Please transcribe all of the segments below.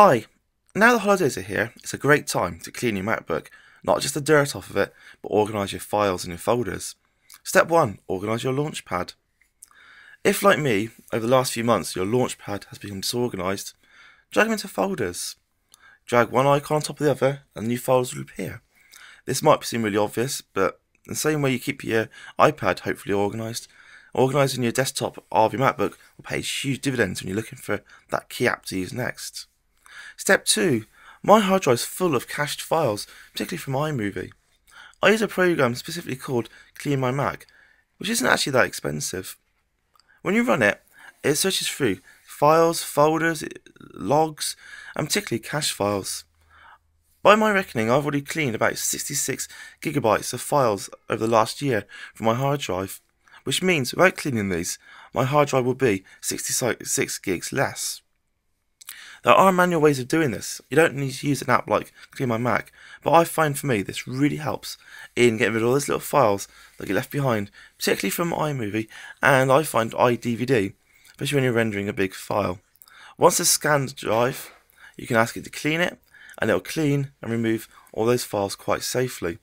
Hi, now the holidays are here, it's a great time to clean your MacBook, not just the dirt off of it, but organise your files and your folders. Step 1. Organise your Launchpad. If, like me, over the last few months your Launchpad has become disorganised, drag them into folders. Drag one icon on top of the other and new files will appear. This might seem really obvious, but in the same way you keep your iPad hopefully organised, organising your desktop of your MacBook will pay huge dividends when you're looking for that key app to use next. Step 2. My hard drive is full of cached files, particularly from iMovie. I use a program specifically called CleanMyMac, which isn't actually that expensive. When you run it, it searches through files, folders, logs, and particularly cached files. By my reckoning, I've already cleaned about 66 GB of files over the last year from my hard drive, which means without cleaning these, my hard drive will be 66 gigs less. There are manual ways of doing this. You don't need to use an app like CleanMyMac, but I find for me this really helps in getting rid of all those little files that get left behind, particularly from iMovie and I find iDVD, especially when you're rendering a big file. Once it's scanned drive, you can ask it to clean it, and it'll clean and remove all those files quite safely.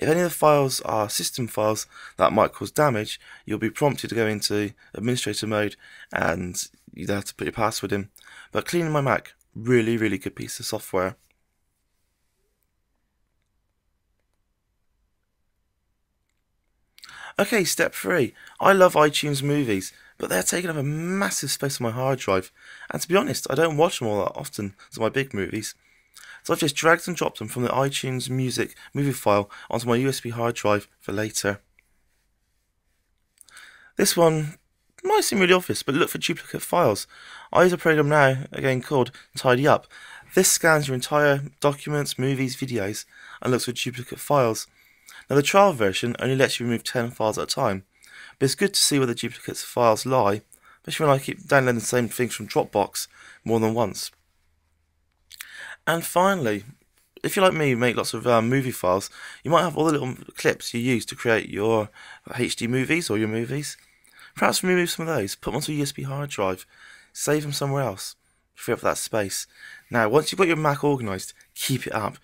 If any of the files are system files that might cause damage, you'll be prompted to go into administrator mode and you'd have to put your password in. But CleanMyMac, really good piece of software. Okay, step 3. I love iTunes movies, but they're taking up a massive space on my hard drive. And to be honest, I don't watch them all that often, so my big movies. So I've just dragged and dropped them from the iTunes Music movie file onto my USB hard drive for later. This one might seem really obvious, but look for duplicate files. I use a program now, again called Tidy Up. This scans your entire documents, movies, videos, and looks for duplicate files. Now the trial version only lets you remove 10 files at a time, but it's good to see where the duplicates of files lie, especially when I keep downloading the same things from Dropbox more than once. And finally, if you're like me, you make lots of movie files, you might have all the little clips you use to create your HD movies or your movies. Perhaps remove some of those, put them onto a USB hard drive, save them somewhere else, free up that space. Now, once you've got your Mac organised, keep it up,